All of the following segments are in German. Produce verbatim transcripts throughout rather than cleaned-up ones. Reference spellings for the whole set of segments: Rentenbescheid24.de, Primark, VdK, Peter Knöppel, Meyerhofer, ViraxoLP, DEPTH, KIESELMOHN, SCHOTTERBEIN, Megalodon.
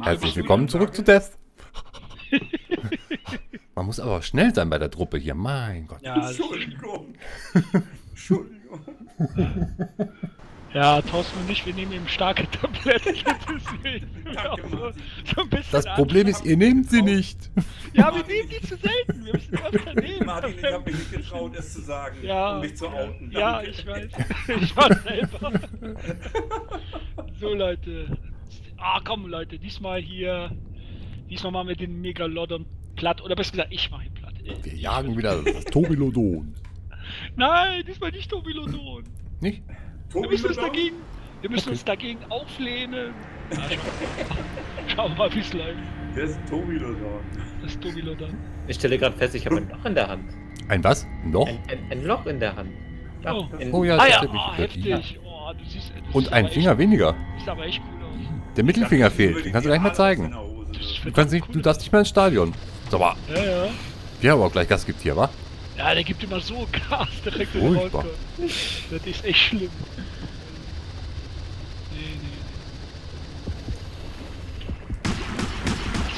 Herzlich willkommen zurück zu Death. Man muss aber schnell sein bei der Truppe hier, mein Gott. Ja, Entschuldigung. Entschuldigung. Ja, tauschen wir nicht, wir nehmen eben starke Tabletten. Das Problem ist, ihr nehmt sie nicht. Ja, wir nehmen die zu selten. Wir müssen was unternehmen. Martin, ich habe mich nicht getraut, es zu sagen, ja, um mich zu outen. Ja, damit. Ich weiß. Ich war selber. So, Leute. Ah, komm, Leute, diesmal hier. Diesmal machen wir den Megalodon platt. Oder besser gesagt, ich mache ihn platt. Wir jagen wieder das Tobilodon. Nein, diesmal nicht Tobilodon. Nicht? Wir müssen uns dagegen, wir müssen uns dagegen auflehnen. Na, schau mal, wie es läuft. Der ist Tobilodon. Das ist Tobilodon. Ich stelle gerade fest, ich habe ein Loch in der Hand. Ein was? Ein Loch? Ein, ein, ein Loch in der Hand. Ja, oh. In oh ja, das ah, ja. Oh, heftig. Oh, du siehst, du und ein Finger echt, weniger. Sieht aber echt cool aus. Der Mittelfinger dachte, fehlt, den kannst du gleich mal zeigen. Du, kannst nicht, cool du darfst nicht mehr ins Stadion. So, aber. Ja, ja. Wir haben auch gleich Gas gibt hier, wa? Ja, der gibt immer so Gas direkt in die Wolke. Das ist echt schlimm. Nee, nee.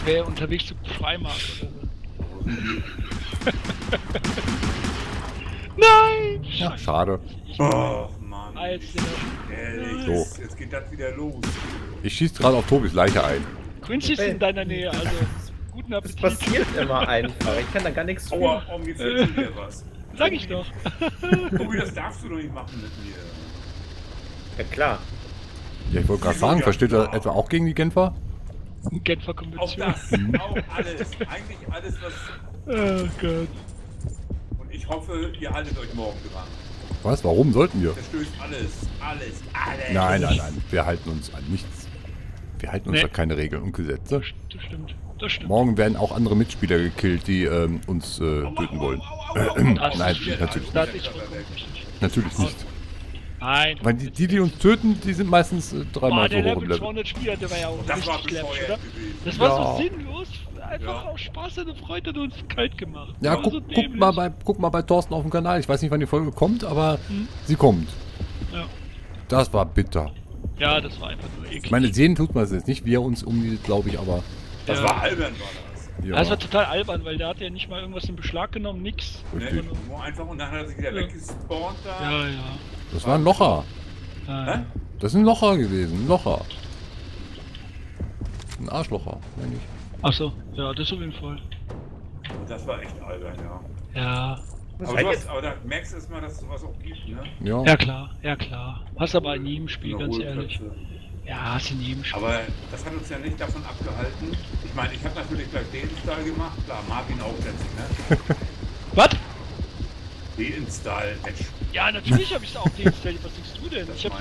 Ich wäre unterwegs zu Primark oder so. Nein! Ja, schade. Oh Mann. So. Jetzt geht das wieder los. Ich schieß gerade auf Tobis Leiche ein. Quincy ist in deiner Nähe, also. Guten Appetit. Das passiert immer einfach. Ich kann da gar nichts tun. Aua, oh, mir fehlt schon wieder was. Sag ich doch. Tobi, das darfst du doch nicht machen mit mir. Ja, klar. Ja, ich wollte gerade sagen, versteht er etwa auch gegen die Genfer? Genfer Konvention. Auch das. Auch alles. Eigentlich alles, was... Oh Gott. Und ich hoffe, ihr haltet euch morgen dran. Was? Warum sollten wir? Verstößt alles. Alles. Alles. Nein, nein, nein. Wir halten uns an nichts. Wir halten uns nee. An keine Regeln und Gesetze. Das stimmt. Morgen werden auch andere Mitspieler gekillt, die ähm, uns äh, töten wollen. Nein, natürlich nicht. Natürlich nicht. Nein. Weil die, die, die uns töten, die sind meistens äh, dreimal so hoch im Level. Spieler, der war ja auch das war Clash, oder? Das war ja. So sinnlos. Einfach ja. Auch Spaß, eine Freude hat uns kalt gemacht. Ja, guck, so guck, mal bei, guck mal bei Thorsten auf dem Kanal. Ich weiß nicht, wann die Folge kommt, aber hm. sie kommt. Ja. Das war bitter. Ja, das war einfach nur eklig. Ich meine, sehen tut man es jetzt nicht, wie er uns umgeht, glaube ich, aber... Das ja. War albern, war das. Ja. Das war total albern, weil der hat ja nicht mal irgendwas in Beschlag genommen, nix. Nee, nur einfach und dann hat er sich wieder ja. Weggespawnt da. Ja, ja. Das war ein Locher. Ah, ja. Hä? Das ist ein Locher gewesen, ein Locher. Ein Arschlocher, meine ich. Achso, ja, das auf jeden Fall. Das war echt albern, ja. Ja. Aber, du hast, aber da merkst du erstmal, dass es sowas auch gibt, ne? Ja. Ja klar, ja klar. Hast aber in jedem Spiel, ganz ehrlich. Ja, ist in jedem Spiel. Aber das hat uns ja nicht davon abgehalten. Ich meine, ich habe natürlich gleich den Style gemacht. Klar, Martin auch letztlich, ne? Was? Den Style, Mensch. Ja, natürlich habe ich auch den Style. Was denkst du denn? Das ich habe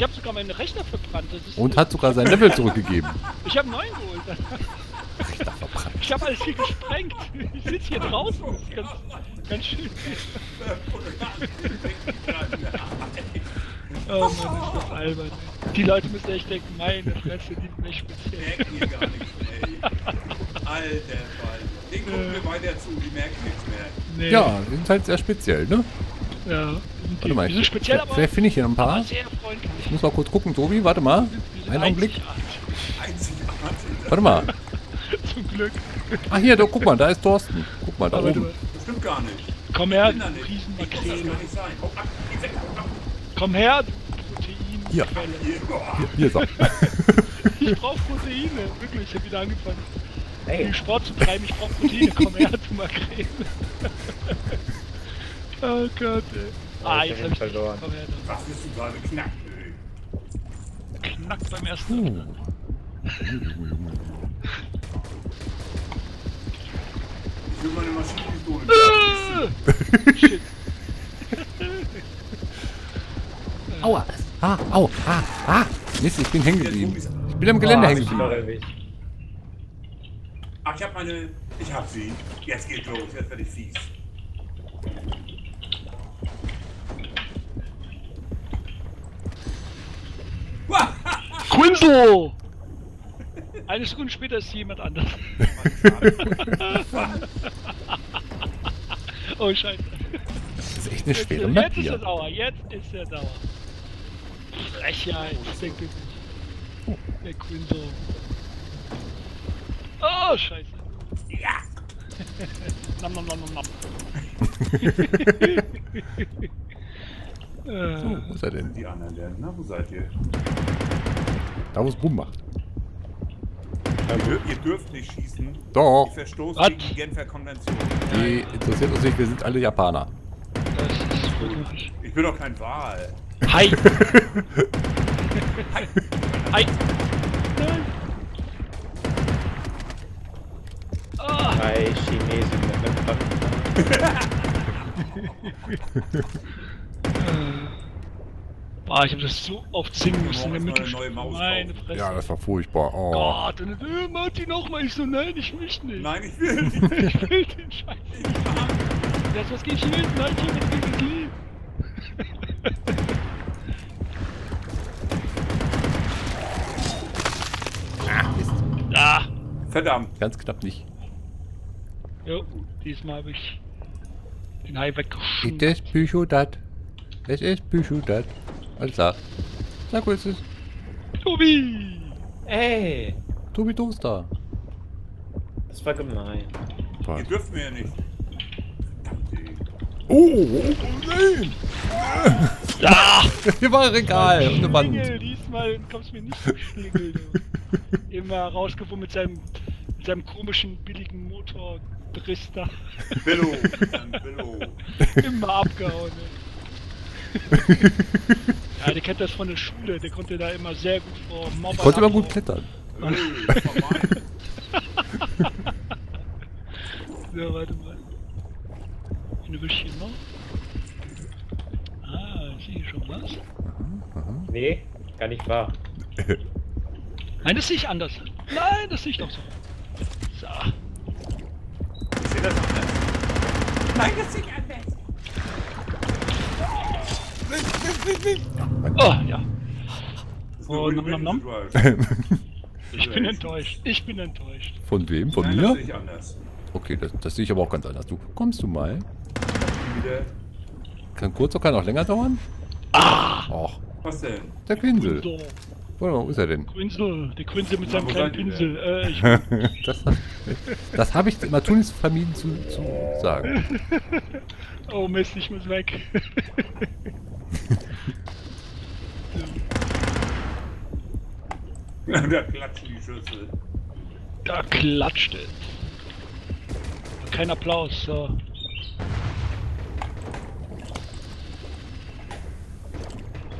hab sogar meinen Rechner verbrannt. Das ist und hat sogar sein Level zurückgegeben. Ich habe einen neuen geholt. Rechner verbrannt. Ich habe alles hier gesprengt. Ich sitze hier draußen. Das ist ganz, ganz schön. Oh Mann, ist das albern. Die Leute müssen echt denken, meine Fresse, die sind echt speziell. Die merken hier gar nichts mehr, ey. Alter Fall. Den gucken wir weiter zu, die merken nichts mehr. Nee. Ja, die sind halt sehr speziell, ne? Ja. Die, warte mal, die sind speziell, ich, aber... Vielleicht finde ich hier ein paar. Sehr freundlich. Ich muss mal kurz gucken, Tobi, warte mal. Einen Augenblick. Einzigartig. Warte mal. Zum Glück. Ah, hier, da, guck mal, da ist Thorsten. Guck mal, da aber oben. Das stimmt gar nicht. Komm her, du Riesenmakrele. Das kann nicht sein. Komm, geh weg. Komm her, Protein. Hier. Hier ist er. Ich brauch Proteine. Wirklich, ich hab wieder angefangen. Hey. Den Sport zu treiben, ich brauch Proteine. Komm her, du Makrele. Oh Gott, ey. Ah, jetzt hab ich verloren. Komm her, dann. Was ist denn gerade knackt, ey? Knackt beim ersten Mal. Ich will meine Maschinenpistole. Shit. Aua! Ah! Au! Ah! Ah! Mist, ich bin hängen geblieben. Ich bin am Gelände oh, hängen geblieben. Ach, ich hab meine... Ich hab sie. Jetzt geht's los. Jetzt werde ich fies. Quinzel! Eine Sekunde später ist jemand anders. Oh, scheiße. Das ist echt eine schwere Matte. Jetzt ist er sauer. Jetzt ist er sauer. Frechheit, ich denke nicht. Der Quinto. Oh, scheiße. Ja. Nam, nam, nam, nam, nam. So, wo seid ihr denn? Die anderen denn? Na, wo seid ihr? Da, wo es Boom macht. Also, ihr dürft nicht schießen. Doch. Ihr verstoßt gegen die Genfer Konvention. Die interessiert uns nicht, wir sind alle Japaner. Das ist komisch. Ich bin doch kein Wal. Hi! Hi! Hi! Nein! Oh. Hi, Chinesen mit einem Panzer. Boah, ich hab das so oft singen müssen in der Mittelschule. Meine Fresse. Ja, das war furchtbar. Oh Gott, und dann, äh, Martin nochmal. Ich so, nein, ich will nicht. Nein, ich will nicht. Ich will den Scheiß nicht. Das, was geht hier hin? Nein, ich will nicht dieses Lied. Ah, Mist. Ah. Verdammt. Ganz knapp nicht. Jo, diesmal habe ich den Hai weggeschossen. Das ist Büchodat. Es ist Büchodat. Alles klar. Na gut, ist es. Tobi! Ey! Tobi Toaster. Das war gemein. Die dürfen wir ja nicht. Oh, oh, oh, nein! Ja! Hier war ein Regal und eine Wand. Diesmal kommst du mir nicht zum Schlingel. Immer rausgefunden mit seinem, mit seinem komischen, billigen Motor-Drister. Billo! Billo! Immer abgehauen, ey. Ja, der kennt das von der Schule, der konnte da immer sehr gut vor Mobbern. Der konnte immer gut klettern. So, warte mal. Eine Wischchen noch? Ah, ich sehe schon was. Aha, aha. Nee, gar nicht wahr. Nein, das sehe ich anders. Nein, das sehe ich doch so. So. Ich sehe das anders. Nein, das sehe ich anders. Oh, ja. Oh, nom, nom, nom. Ich bin enttäuscht. Ich bin enttäuscht. Von wem? Von Nein, mir? Das sehe ich anders. Okay, das, das sehe ich aber auch ganz anders. Du kommst du mal. Kann kurz oder kann auch länger dauern? Ah! Och. Was denn? Der Quinsel. Wo ist er denn? Quinsel, der Quinsel mit seinem kleinen Pinsel. Äh, ich das das habe ich immer tunlichst vermieden zu, zu sagen. Oh Mist, ich muss weg. Da klatschen die Schüssel. Da klatscht es. Kein Applaus, so.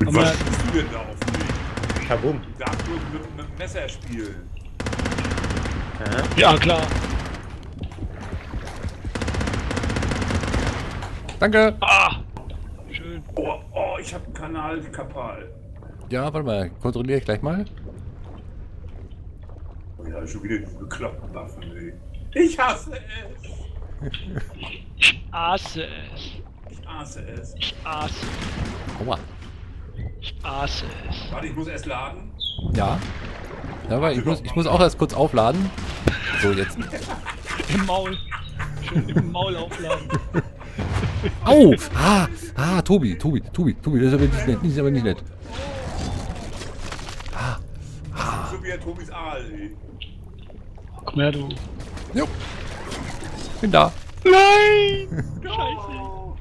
Was mal, spielst du denn da auf mich? Kabum. Ich darf nur mit, mit dem Messer spielen. Hä? Ja, klar. Danke. Ah, schön. Oh, oh, ich hab einen Kanal kapal. Ja, warte mal. Kontrolliere ich gleich mal. Oh ja, schon wieder diese bekloppten Waffen, ey. Ich hasse es. Ich hasse es. Ich hasse es. Ich hasse es. Aua. Ich aß es. Warte, ich muss erst laden. Ja. Ja, weil ich muss, ich muss auch erst kurz aufladen. So, jetzt. Im Maul. Schön im Maul aufladen. Au! Ah! Ah, Tobi, Tobi, Tobi, Tobi, das ist aber nicht nett. Das ist aber nicht nett. Ah! Ah! So wie Tobis Aal, ey. Komm her, du. Jo. Bin da. Nein! Scheiße.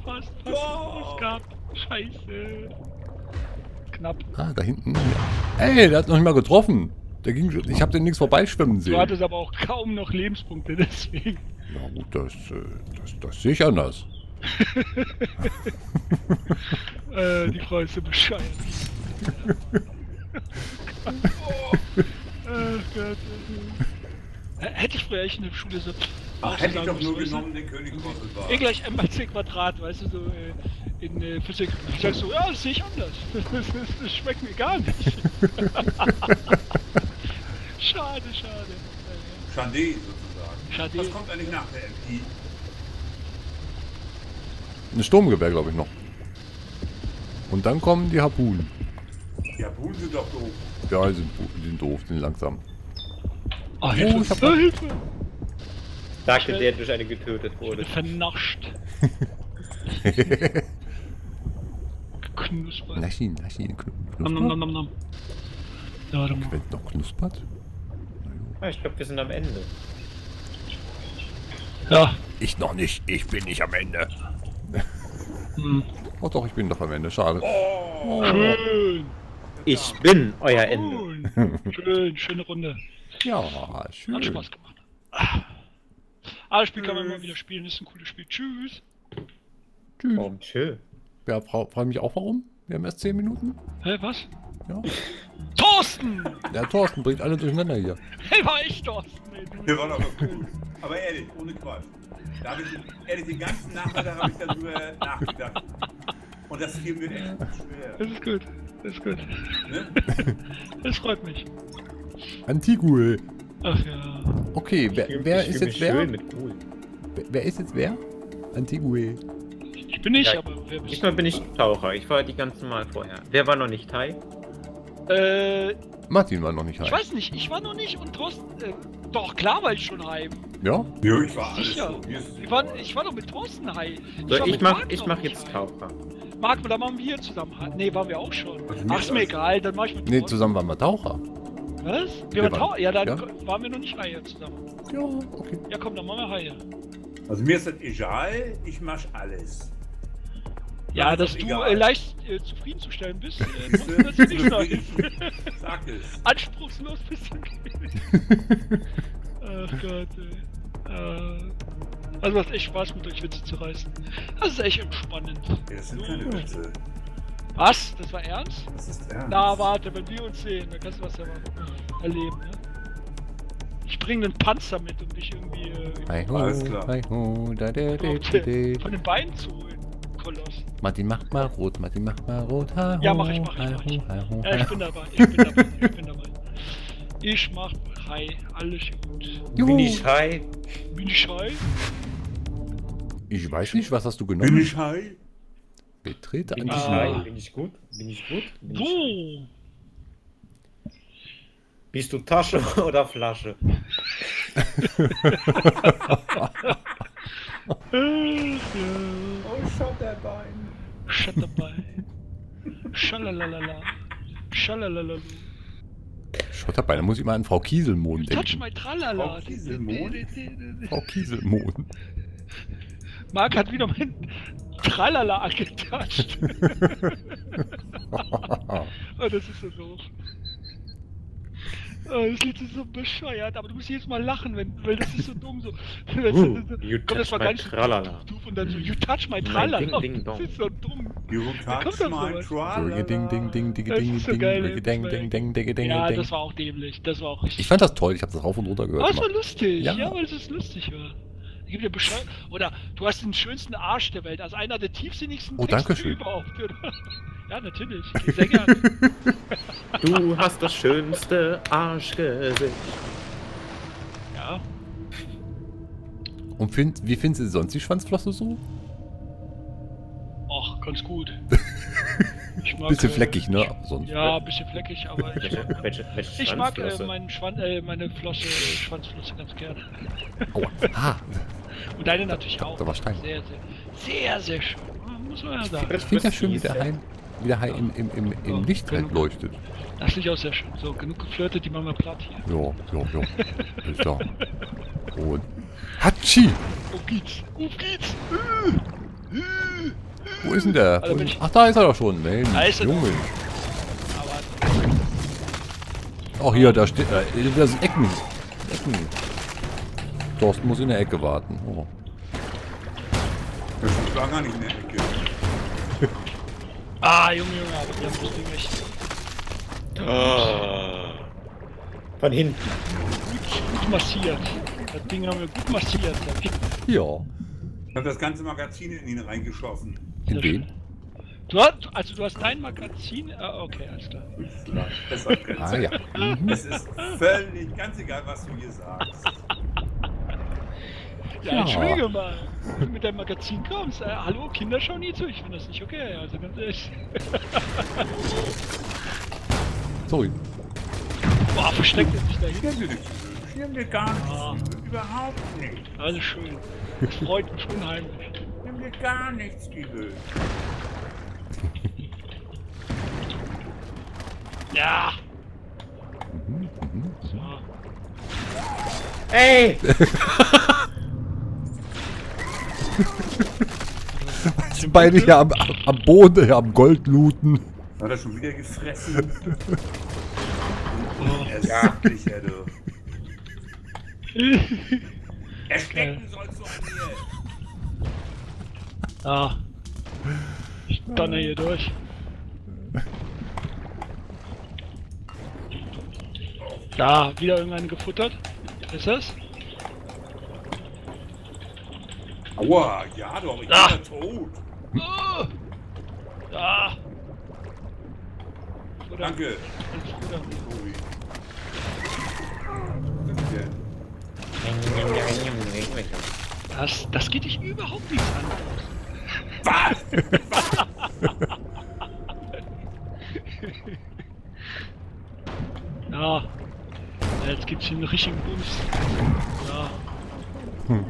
Fast, fast gehabt. Scheiße. Knapp. Ah, da hinten. Ey, der hat noch nicht mal getroffen. Der ging schon, ich habe den nichts vorbeischwimmen sehen. Du hattest aber auch kaum noch Lebenspunkte, deswegen. Na gut, das, das, das sehe ich anders. äh, die Frau ist so bescheuert. Oh, oh Gott. Hätte ich früher echt in der Schule so... Ach, hätte ich doch nur genommen den König Kosselbach. Eh gleich M C Quadrat, weißt du, so äh, in äh, Physik. Ich sag so, ja, das sehe ich anders. Das, das, das schmeckt mir gar nicht. Schade, schade. Schade sozusagen. Schade. Was kommt eigentlich nach der M I? Ein Sturmgewehr, glaube ich, noch. Und dann kommen die Harpunen. Die Harpunen sind doch doof. Ja, die sind, die sind doof, die sind langsam. Oh, Hilfe, oh, ich hab Hilfe! Sagte der, durch eine getötet wurde. Vernascht. Knuspert. Lass ihn, lass ihn. Nom, nom, nom, nom, nom. Da, da, da. Noch knuspert? Na, ich glaube, wir sind am Ende. Ja. Ich noch nicht. Ich bin nicht am Ende. Hm. Oh doch, ich bin doch am Ende. Schade. Oh, schön. Ich bin euer Ende. Schön, schöne Runde. Ja, schön. Hat Spaß gemacht. Ah, das Spiel kann man mal wieder spielen. Das ist ein cooles Spiel. Tschüss. Tschüss. Warum chill? Ja, frag mich auch warum. Wir haben erst zehn Minuten. Hä, was? Ja. Thorsten! Ja, Thorsten bringt alle durcheinander hier. Hey, war ich Thorsten, ey. Wir waren aber cool. Aber ehrlich, ohne Quatsch. Da habe ich ehrlich den ganzen Nachmittag habe ich darüber nachgedacht. Und das Spiel wird echt schwer. Das ist gut. Das ist gut. Ne? Das freut mich. Antigul. Ach ja. Okay, wer, wer ist jetzt wer? Mit cool. wer? Wer ist jetzt wer? Antigul. Ich bin nicht, ja, aber wer bist ich du? Bin ich Taucher. Ich war die ganze Mal vorher. Wer war noch nicht Thai? Äh. Martin war noch nicht High. Ich weiß nicht, ich war noch nicht und Thorsten. Äh, doch, klar war ich schon High. Ja? Ja, ich war alles sicher. So. Ich, war, ich war noch mit Thorsten High. Ich, so, ich, mach, ich mach jetzt Taucher. Marc, da machen wir zusammen High. Ne, waren wir auch schon. Ach, ist mir egal, dann mach ich mit Thorsten. Ne, zusammen waren wir Taucher. Was? Wir, wir waren Taucher? Ja, dann ja? waren wir noch nicht High zusammen. Ja, okay. Ja, komm, dann machen wir High. Also mir ist das egal, ich mach alles. Ja, das dass du äh, leicht äh, zufriedenzustellen bist, äh, das ist nicht so. Sag es. Anspruchslos bist du nicht. Ach Gott, ey. Äh, also macht echt Spaß, mit euch Witze zu reißen. Das ist echt entspannend. Ja, das sind keine Witze. Was? Das war ernst? Das ist ernst. Na, warte, wenn wir uns sehen, dann kannst du was ja mal erleben, ne? Ich bringe einen Panzer mit, um dich irgendwie... Äh, ho, alles klar. Ho, da, da, da, da, da. Von den Beinen zu holen. Koloss. Martin, macht mal rot, Martin, macht mal rot. Ha, ja, mach ich, mach ich, mach ich. Ha, ho, ha, ho, ja, ich bin dabei, ich bin dabei, ich bin dabei. Ich mach High, alles gut. Juhu. Bin ich High? Bin ich High? Ich weiß nicht, was hast du genommen? Bin ich High? Betrete bin ich ah. High? Bin ich gut? Bin ich gut? Bin so. Ich... Bist du Tasche oder Flasche? Oh, Schotterbein. Schotterbein. Schalalala. Schalalala. Schotterbein, da muss ich mal an Frau Kieselmohn denken. Touch my Tralala. Frau Kieselmohn? Frau Kieselmohn. Marc hat wieder mein Tralala angetatscht. Oh, das ist so doof. Oh, das Lied ist so bescheuert, aber du musst jedes Mal lachen, wenn, weil das ist so dumm so. Uh, you touch das war my ganz Tralala. Und dann so, you touch my Tralala. Ding, ding, das ist so dumm. You touch my Tralala. Ding, ding, ding, ding, das ist so geil. Ding, ding, ding, ding, ding, ja, das war auch dämlich. Das war auch richtig. Ich fand das toll, ich hab das rauf und runter gehört. Oh, das war lustig. Ja, ja, weil es ist lustig war. Ich geb dir Bescheid. Oder du hast den schönsten Arsch der Welt, also einer der tiefsinnigsten oh, Texte überhaupt. Oder? Ja, natürlich. Sänger. Du hast das schönste Arschgesicht. Ja. Und find, wie findest du sonst die Schwanzflosse so? Ach, ganz gut. Ich mag, bisschen fleckig, ne? Sonst, ja, ein bisschen fleckig, aber ich mag, welche, welche ich mag äh, meinen Schwan, äh, meine Flosse, Schwanzflosse ganz gerne. Aua. Ah. Und deine natürlich da, auch. Da war Stein. Sehr, sehr, sehr, sehr schön. Muss man ja sagen. Ich finde ja schön, wie der Heim, wie der Hai ja. im, im, im, im so, Licht genug, leuchtet. Das finde ich auch sehr schön. So, genug geflirtet, die machen wir platt hier. Ja, ja, ja. Ist da. Und... Hatschi! Auf geht's! Auf geht's! Wo ist denn der? Also ich... Ach, da ist er doch schon. Mensch, da ist er Junge. Doch. Auch hier, da steht... Da sind Ecken. Ecken. Thorsten muss in der Ecke warten. Oh. Ich war gar nicht in der Ecke. Ah, Junge, Junge, aber der muss den echt. Ah. Von hinten. Gut, gut massiert. Das Ding haben wir gut massiert. Ja. Ich habe das ganze Magazin in ihn reingeschossen. In wen? Du hast, also du hast dein Magazin... Ah, okay, alles klar. Das war ah, ja. Es ist völlig ganz egal, was du hier sagst. Ja, ja, entschuldige mal, wenn du mit deinem Magazin kommst. Äh, hallo, Kinder schauen nie zu, ich finde das nicht okay, also ganz ehrlich. Sorry. Boah, versteckt er sich da hinten. Schirm dir gar nichts, ah. überhaupt nicht. Alles schön, das freut mich unheimlich. Nimm dir gar nichts, Giebel. Ja. Mhm, mhm. So. Ey! Beide hier am, am Boden, hier am Gold looten. Hat er schon wieder gefressen? Er sagt dich, ja, du. Erstecken sollst du an mir! Ah. Ich donner hier durch. Da, wieder irgendeinen gefuttert. Ist das? Aua, ja, du, aber ich bin tot. Oh. Da. So, danke. Das, das geht dich überhaupt nichts an. Was? Ja. Jetzt gibt's hier einen richtigen Boost. Ja.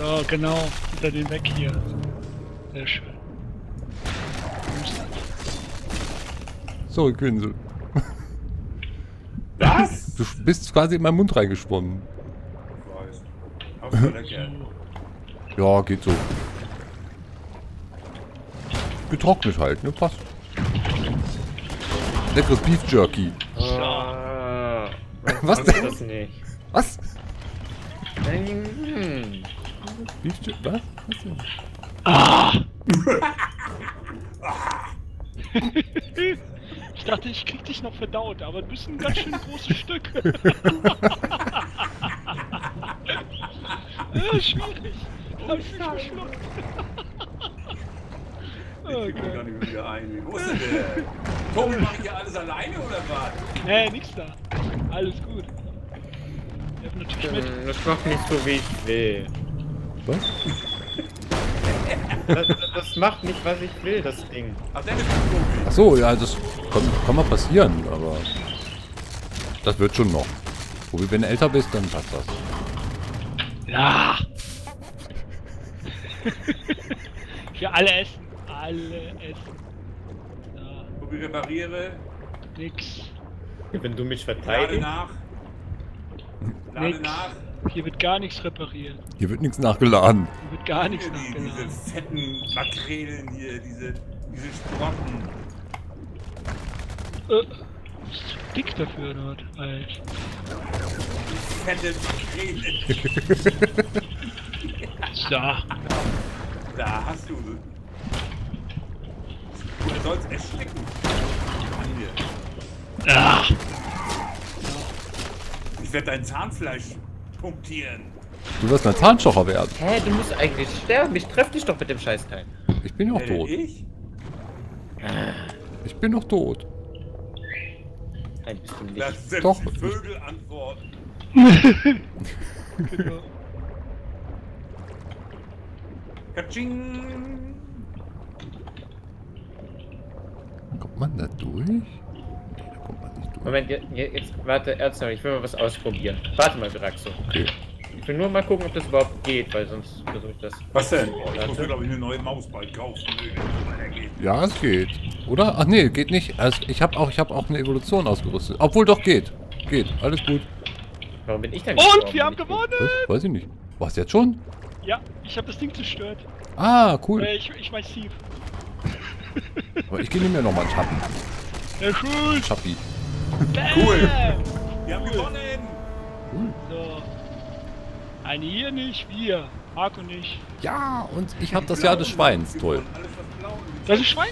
Ja, genau. Hinter den weg hier. Sehr schön. Boost. So, Günsel. Was? Du bist quasi in meinen Mund reingesponnen. Ja, geht so. Getrocknet halt, ne? Passt. Leckeres Beef Jerky. Oh, was denn? Das nicht. Was? Hm. Beef Jerky? Was? Was denn? Ah. Ich dachte, ich krieg dich noch verdaut, aber du bist ein ganz schön großes Stück. Ja, schwierig. Hab ich mich verschluckt. Ich okay. Krieg gar nicht wieder ein. Wo ist denn der? Tobi, mach ich ja alles alleine oder was? Nee, nix da. Alles gut. Ich hab natürlich mit. Ähm, das macht nicht so wie ich will. Was? das, das macht nicht, was ich will, das Ding. Ach, der ist Tobi. Ach so, ja, das kann, kann mal passieren, aber... Das wird schon noch. Tobi, wenn du älter bist, dann passt das. Ja! Für alle essen. Alle essen. Ja. Tobi, repariere. Nix. Wenn du mich verteidigst. Lade nach. Lade nix. Nach. Hier wird gar nichts repariert. Hier wird nichts nachgeladen. Hier wird gar nichts nachgeladen. Die, diese fetten Makrelen hier, diese, diese Sprotten. Äh, bist du dick dafür, dort, Alter. Fette Makrelen. Da. Da hast du. Du sollst ersticken. Hier. Ah. Ich werde dein Zahnfleisch punktieren. Du wirst ein Zahnstocher werden. Hä, du musst eigentlich sterben. Ich treffe dich doch mit dem Scheißteil. Ich bin noch tot. Ich? Ich bin noch tot. Nein, bist du nicht. Das sind doch Vögel antworten. Genau. Katsching! Kommt man da durch? Nee, da kommt man nicht durch. Moment, jetzt, jetzt warte, ernsthaft, ich will mal was ausprobieren. Warte mal, Draxo. Okay. Ich will nur mal gucken, ob das überhaupt geht, weil sonst versuche ich das. Was denn? Ich muss, glaube ich, eine neue Maus bald kaufen. Ja, es geht. Oder? Ach nee, geht nicht. Also, ich habe auch, ich hab auch eine Evolution ausgerüstet. Obwohl, doch, geht. Geht, alles gut. Warum bin ich denn gestorben? Und wir haben gewonnen! Was? Weiß ich nicht. War's jetzt schon? Ja, ich habe das Ding zerstört. Ah, cool. Äh, ich, ich mein Steve. Aber ich gebe mir nochmal einen Schappen. Ja, cool. Schappi. Cool. Wir haben cool. Gewonnen. Cool. So. Eine hier nicht, wir. Marco nicht. Ja, und ich habe das Jahr des Schweins. Toll. Das ist Schwein?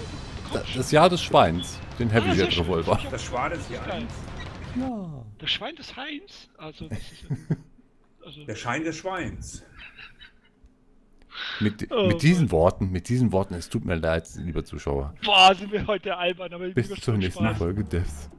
Da, das Jahr des Schweins. Den Heavy Jet ah, Revolver. Das Schwein des Heinz. Ja. Das Schwein des Heinz? Also, das ist, also der Schein des Schweins. Mit, oh, mit diesen Mann. Worten, mit diesen Worten, es tut mir leid, lieber Zuschauer. Boah, sind wir heute albern, aber bis zur nächsten Spaß. Folge Depth.